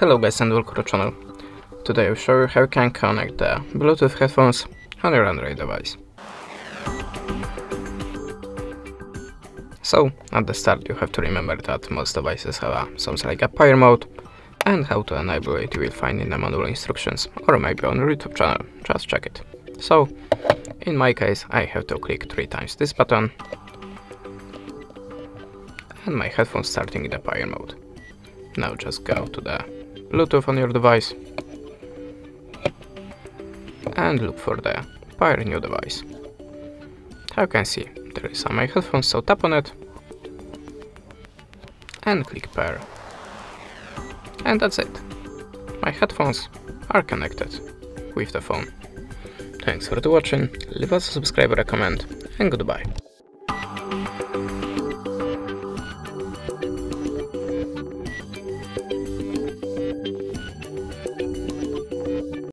Hello guys and welcome to the channel. Today I'll show you how you can connect the Bluetooth headphones on your Android device. So at the start you have to remember that most devices have something like a power mode, and how to enable it you will find in the manual instructions or maybe on your YouTube channel, just check it. So in my case I have to click 3 times this button and my headphones starting in the power mode. Now just go to the Bluetooth on your device and look for the Pair New Device. As you can see, there is on my headphones, so tap on it and click Pair. And that's it. My headphones are connected with the phone. Thanks for watching, leave us a subscribe or a comment, and goodbye.